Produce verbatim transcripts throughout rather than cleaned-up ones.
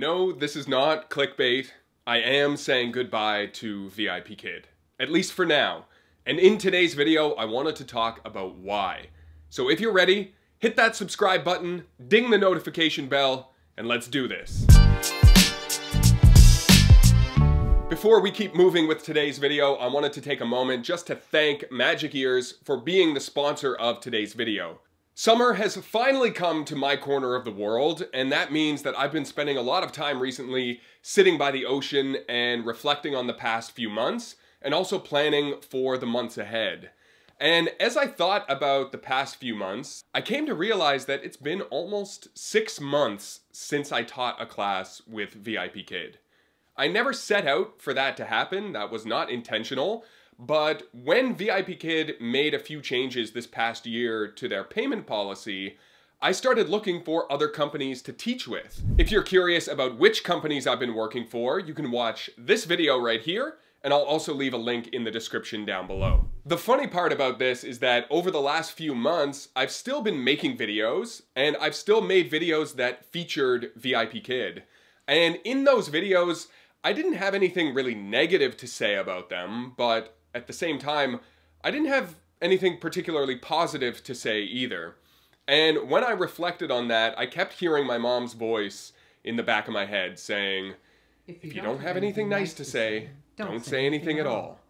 No, this is not clickbait. I am saying goodbye to VIPKid, at least for now. And in today's video, I wanted to talk about why. So if you're ready, hit that subscribe button, ding the notification bell, and let's do this. Before we keep moving with today's video, I wanted to take a moment just to thank Magic Ears for being the sponsor of today's video. Summer has finally come to my corner of the world, and that means that I've been spending a lot of time recently sitting by the ocean and reflecting on the past few months, and also planning for the months ahead. And as I thought about the past few months, I came to realize that it's been almost six months since I taught a class with VIPKid. I never set out for that to happen, that was not intentional, but when VIPKid made a few changes this past year to their payment policy, I started looking for other companies to teach with. If you're curious about which companies I've been working for, you can watch this video right here, and I'll also leave a link in the description down below. The funny part about this is that over the last few months, I've still been making videos, and I've still made videos that featured VIPKid. And in those videos, I didn't have anything really negative to say about them, but at the same time, I didn't have anything particularly positive to say either. And when I reflected on that, I kept hearing my mom's voice in the back of my head saying, if you, if you don't, don't have anything nice to say, don't, don't say anything at all.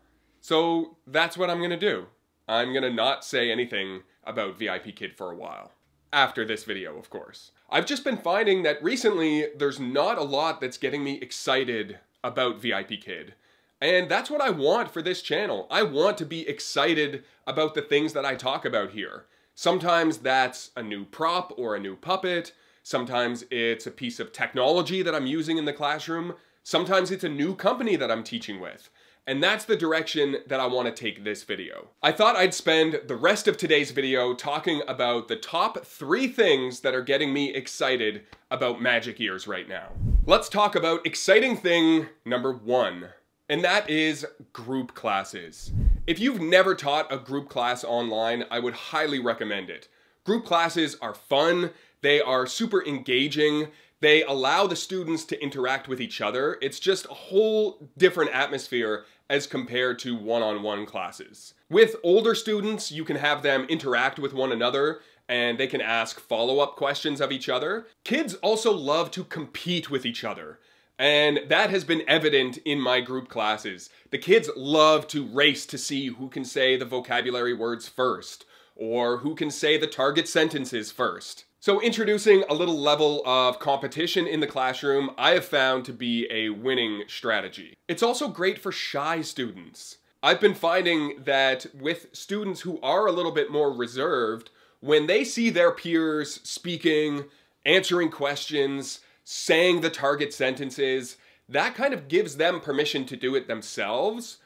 So that's what I'm gonna do. I'm gonna not say anything about VIPKid for a while. After this video, of course. I've just been finding that recently there's not a lot that's getting me excited about VIPKid. And that's what I want for this channel. I want to be excited about the things that I talk about here. Sometimes that's a new prop or a new puppet. Sometimes it's a piece of technology that I'm using in the classroom. Sometimes it's a new company that I'm teaching with. And that's the direction that I want to take this video. I thought I'd spend the rest of today's video talking about the top three things that are getting me excited about Magic Ears right now. Let's talk about exciting thing number one, and that is group classes. If you've never taught a group class online, I would highly recommend it. Group classes are fun, they are super engaging, they allow the students to interact with each other. It's just a whole different atmosphere as compared to one-on-one classes. With older students, you can have them interact with one another and they can ask follow-up questions of each other. Kids also love to compete with each other, and that has been evident in my group classes. The kids love to race to see who can say the vocabulary words first, or who can say the target sentences first. So introducing a little level of competition in the classroom, I have found to be a winning strategy. It's also great for shy students. I've been finding that with students who are a little bit more reserved, when they see their peers speaking, answering questions, saying the target sentences, that kind of gives them permission to do it themselves.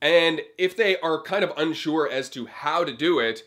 And if they are kind of unsure as to how to do it,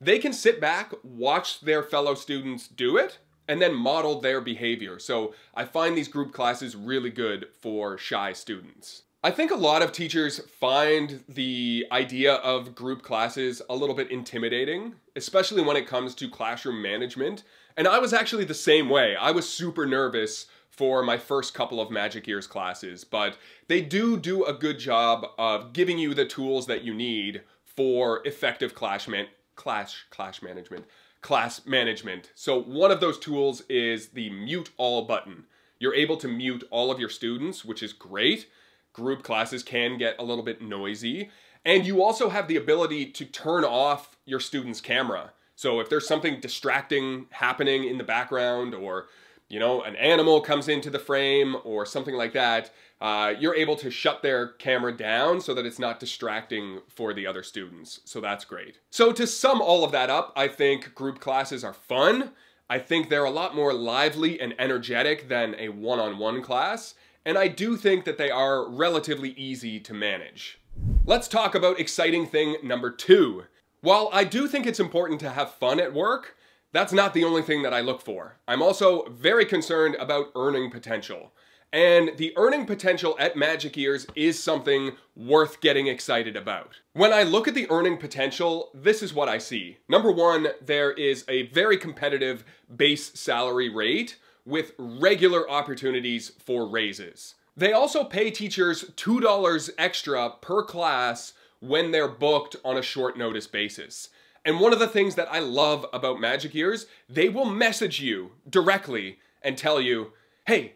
they can sit back, watch their fellow students do it, and then model their behavior. So I find these group classes really good for shy students. I think a lot of teachers find the idea of group classes a little bit intimidating, especially when it comes to classroom management. And I was actually the same way. I was super nervous for my first couple of Magic Ears classes, but they do do a good job of giving you the tools that you need for effective class management. Clash, clash management, class management. So one of those tools is the mute all button. You're able to mute all of your students, which is great. Group classes can get a little bit noisy. And you also have the ability to turn off your student's camera. So if there's something distracting happening in the background, or you know, an animal comes into the frame or something like that, uh, you're able to shut their camera down so that it's not distracting for the other students. So that's great. So to sum all of that up, I think group classes are fun. I think they're a lot more lively and energetic than a one-on-one class. And I do think that they are relatively easy to manage. Let's talk about exciting thing number two. While I do think it's important to have fun at work, that's not the only thing that I look for. I'm also very concerned about earning potential. And the earning potential at Magic Ears is something worth getting excited about. When I look at the earning potential, this is what I see. Number one, there is a very competitive base salary rate, with regular opportunities for raises. They also pay teachers two dollars extra per class when they're booked on a short notice basis. And one of the things that I love about Magic Ears, they will message you directly and tell you, hey,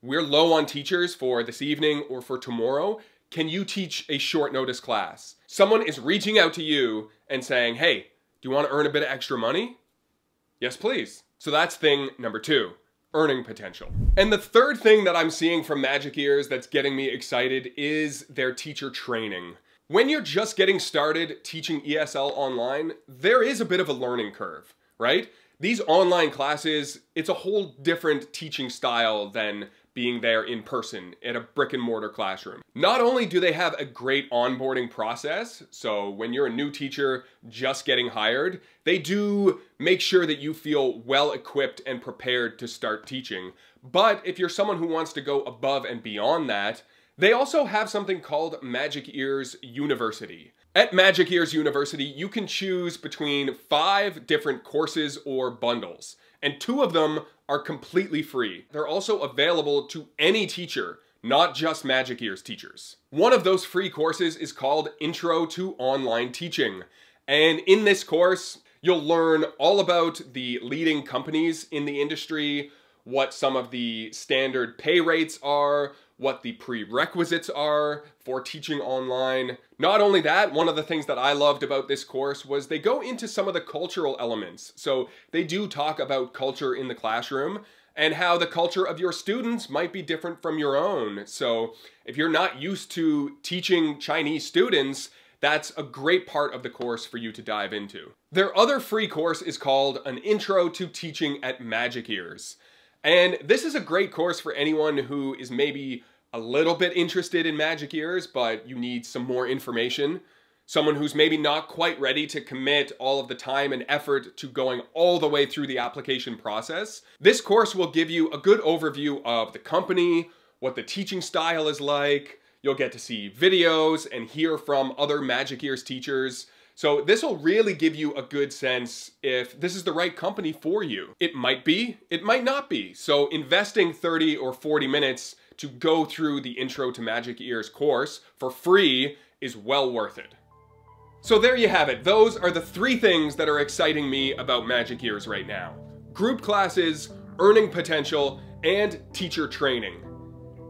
we're low on teachers for this evening or for tomorrow. Can you teach a short notice class? Someone is reaching out to you and saying, hey, do you want to earn a bit of extra money? Yes, please. So that's thing number two, earning potential. And the third thing that I'm seeing from Magic Ears that's getting me excited is their teacher training. When you're just getting started teaching E S L online, there is a bit of a learning curve, right? These online classes, it's a whole different teaching style than being there in person at a brick and mortar classroom. Not only do they have a great onboarding process, so when you're a new teacher just getting hired, they do make sure that you feel well equipped and prepared to start teaching. But if you're someone who wants to go above and beyond that, they also have something called Magic Ears University. At Magic Ears University, you can choose between five different courses or bundles, and two of them are completely free. They're also available to any teacher, not just Magic Ears teachers. One of those free courses is called Intro to Online Teaching. And in this course, you'll learn all about the leading companies in the industry, what some of the standard pay rates are, what the prerequisites are for teaching online. Not only that, one of the things that I loved about this course was they go into some of the cultural elements. So they do talk about culture in the classroom and how the culture of your students might be different from your own. So if you're not used to teaching Chinese students, that's a great part of the course for you to dive into. Their other free course is called An Intro to Teaching at Magic Ears. And this is a great course for anyone who is maybe a little bit interested in Magic Ears, but you need some more information. Someone who's maybe not quite ready to commit all of the time and effort to going all the way through the application process. This course will give you a good overview of the company, what the teaching style is like. You'll get to see videos and hear from other Magic Ears teachers. So this will really give you a good sense if this is the right company for you. It might be, it might not be. So investing thirty or forty minutes to go through the Intro to Magic Ears course for free is well worth it. So there you have it. Those are the three things that are exciting me about Magic Ears right now. Group classes, earning potential, and teacher training.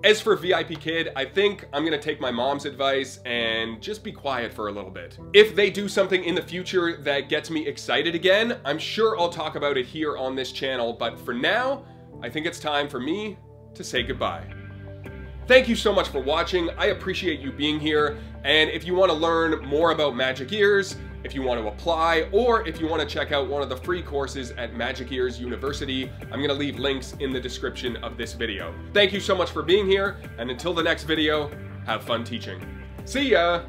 As for VIPKid, I think I'm gonna take my mom's advice and just be quiet for a little bit. If they do something in the future that gets me excited again, I'm sure I'll talk about it here on this channel, but for now, I think it's time for me to say goodbye. Thank you so much for watching. I appreciate you being here. And if you wanna learn more about Magic Ears, if you want to apply, or if you want to check out one of the free courses at Magic Ears University, I'm going to leave links in the description of this video. Thank you so much for being here, and until the next video, have fun teaching. See ya!